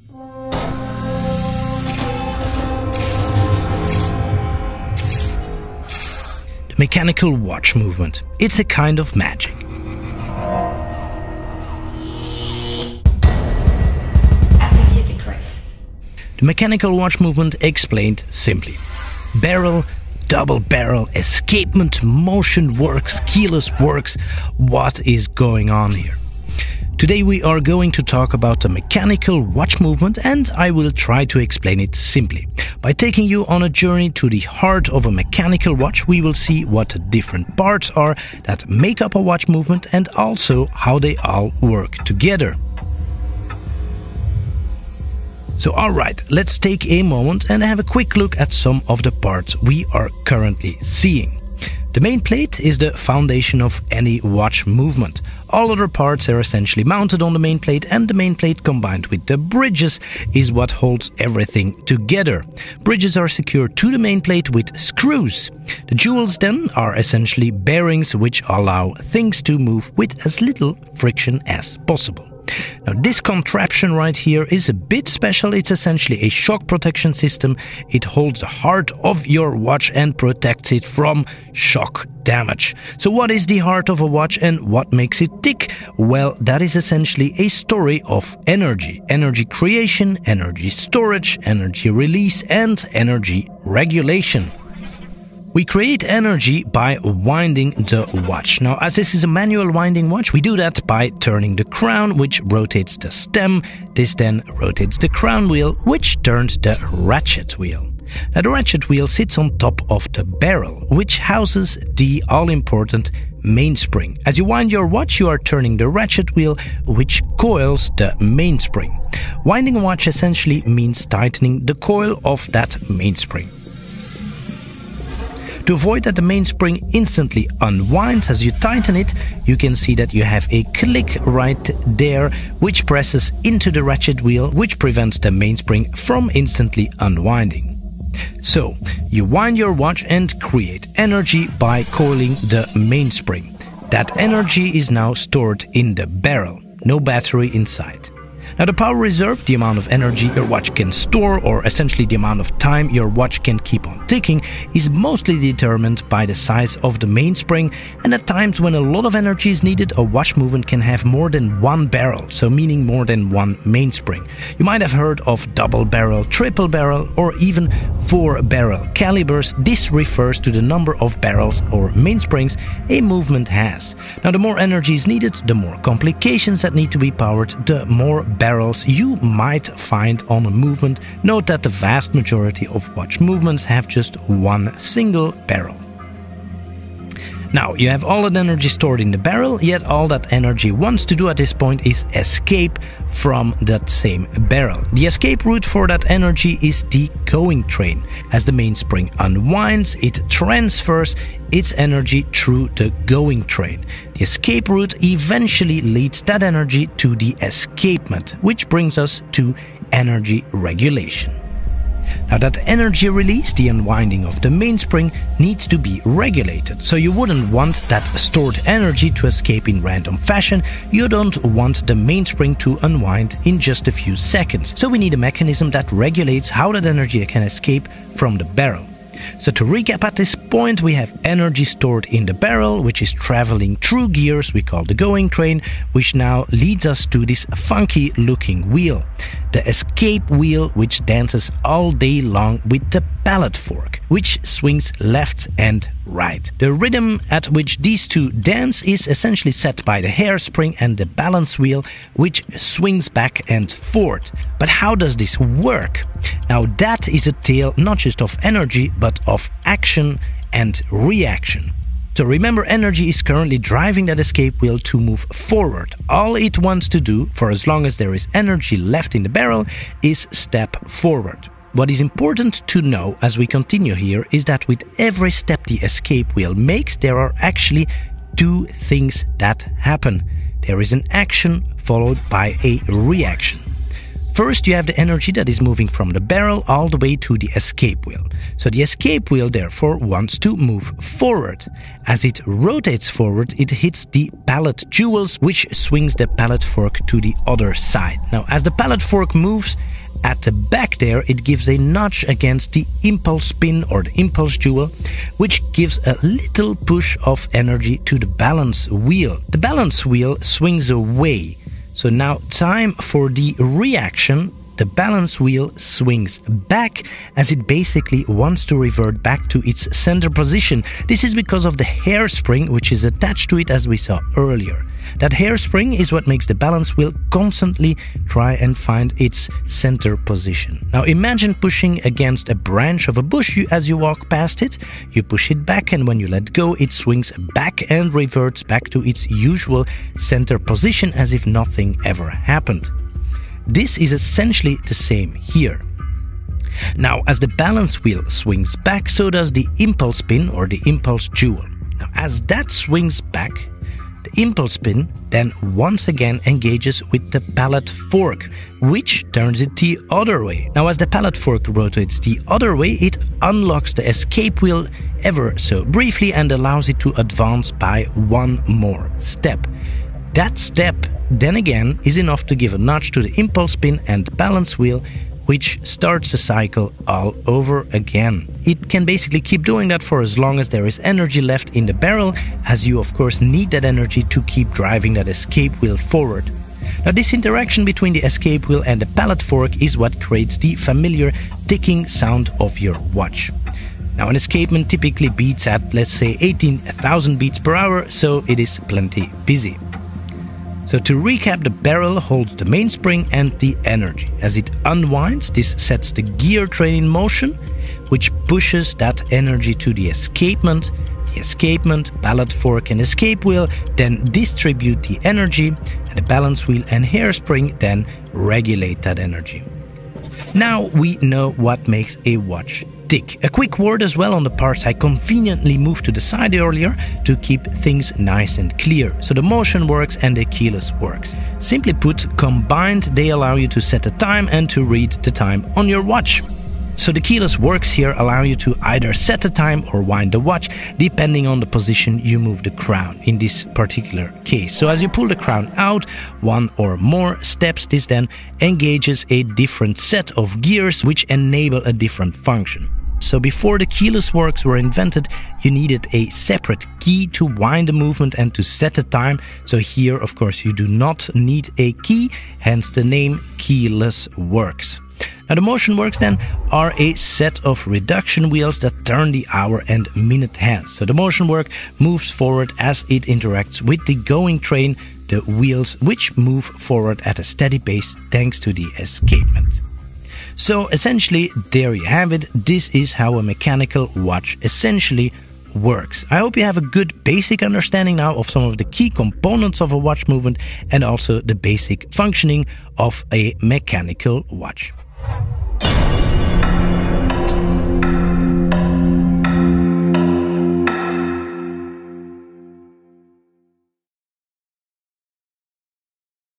The mechanical watch movement. It's a kind of magic. The mechanical watch movement explained simply. Barrel, double barrel, escapement, motion works, keyless works. What is going on here? Today we are going to talk about the mechanical watch movement, and I will try to explain it simply. By taking you on a journey to the heart of a mechanical watch, we will see what the different parts are that make up a watch movement and also how they all work together. So alright, let's take a moment and have a quick look at some of the parts we are currently seeing. The main plate is the foundation of any watch movement. All other parts are essentially mounted on the main plate, and the main plate combined with the bridges is what holds everything together. Bridges are secured to the main plate with screws. The jewels then are essentially bearings which allow things to move with as little friction as possible. Now, this contraption right here is a bit special. It's essentially a shock protection system. It holds the heart of your watch and protects it from shock damage. So what is the heart of a watch and what makes it tick? Well, that is essentially a story of energy. Energy creation, energy storage, energy release and energy regulation. We create energy by winding the watch. Now, as this is a manual winding watch, we do that by turning the crown, which rotates the stem. This then rotates the crown wheel, which turns the ratchet wheel. Now, the ratchet wheel sits on top of the barrel, which houses the all-important mainspring. As you wind your watch, you are turning the ratchet wheel, which coils the mainspring. Winding a watch essentially means tightening the coil of that mainspring. To avoid that the mainspring instantly unwinds as you tighten it, you can see that you have a click right there which presses into the ratchet wheel, which prevents the mainspring from instantly unwinding. So, you wind your watch and create energy by coiling the mainspring. That energy is now stored in the barrel, no battery inside. Now, the power reserve, the amount of energy your watch can store, or essentially the amount of time your watch can keep on ticking, is mostly determined by the size of the mainspring, and at times when a lot of energy is needed, a watch movement can have more than one barrel, so meaning more than one mainspring. You might have heard of double barrel, triple barrel, or even four barrel calibers. This refers to the number of barrels or mainsprings a movement has. Now, the more energy is needed, the more complications that need to be powered, the more barrels you might find on a movement. Note that the vast majority of watch movements have just one single barrel. Now, you have all that energy stored in the barrel, yet all that energy wants to do at this point is escape from that same barrel. The escape route for that energy is the going train. As the mainspring unwinds, it transfers its energy through the going train. The escape route eventually leads that energy to the escapement, which brings us to energy regulation. Now, that energy release, the unwinding of the mainspring, needs to be regulated. So you wouldn't want that stored energy to escape in random fashion. You don't want the mainspring to unwind in just a few seconds. So we need a mechanism that regulates how that energy can escape from the barrel. So to recap, at this point we have energy stored in the barrel, which is traveling through gears we call the going train, which now leads us to this funky looking wheel. The escape wheel, which dances all day long with the pallet fork, which swings left and right. The rhythm at which these two dance is essentially set by the hairspring and the balance wheel, which swings back and forth. But how does this work? Now, that is a tale not just of energy, but of action and reaction. So remember, energy is currently driving that escape wheel to move forward. All it wants to do, for as long as there is energy left in the barrel, is step forward. What is important to know as we continue here is that with every step the escape wheel makes, there are actually two things that happen. There is an action followed by a reaction. First, you have the energy that is moving from the barrel all the way to the escape wheel. So the escape wheel therefore wants to move forward. As it rotates forward, it hits the pallet jewels, which swings the pallet fork to the other side. Now, as the pallet fork moves, at the back there, it gives a nudge against the impulse pin or the impulse jewel, which gives a little push of energy to the balance wheel. The balance wheel swings away. So now time for the reaction. The balance wheel swings back as it basically wants to revert back to its center position. This is because of the hairspring which is attached to it, as we saw earlier. That hairspring is what makes the balance wheel constantly try and find its center position. Now imagine pushing against a branch of a bush as you walk past it. You push it back, and when you let go, it swings back and reverts back to its usual center position as if nothing ever happened. This is essentially the same here. Now, as the balance wheel swings back, so does the impulse pin or the impulse jewel. Now, as that swings back, the impulse pin then once again engages with the pallet fork, which turns it the other way. Now, as the pallet fork rotates the other way, it unlocks the escape wheel ever so briefly and allows it to advance by one more step. That step, then again, is enough to give a nudge to the impulse pin and balance wheel, which starts the cycle all over again. It can basically keep doing that for as long as there is energy left in the barrel, as you of course need that energy to keep driving that escape wheel forward. Now, this interaction between the escape wheel and the pallet fork is what creates the familiar ticking sound of your watch. Now, an escapement typically beats at, let's say, 18,000 beats per hour, so it is plenty busy. So to recap, the barrel holds the mainspring and the energy. As it unwinds, this sets the gear train in motion, which pushes that energy to the escapement. The escapement, pallet fork and escape wheel then distribute the energy, and the balance wheel and hairspring then regulate that energy. Now we know what makes a watch tick. A quick word as well on the parts I conveniently moved to the side earlier to keep things nice and clear. So the motion works and the keyless works. Simply put, combined they allow you to set the time and to read the time on your watch. So the keyless works here allow you to either set the time or wind the watch, depending on the position you move the crown in this particular case. So as you pull the crown out, one or more steps, this then engages a different set of gears which enable a different function. So before the keyless works were invented, you needed a separate key to wind the movement and to set the time. So here, of course, you do not need a key, hence the name keyless works. Now, the motion works then are a set of reduction wheels that turn the hour and minute hands. So the motion work moves forward as it interacts with the going train, the wheels, which move forward at a steady pace thanks to the escapement. So essentially, there you have it. This is how a mechanical watch essentially works. I hope you have a good basic understanding now of some of the key components of a watch movement and also the basic functioning of a mechanical watch.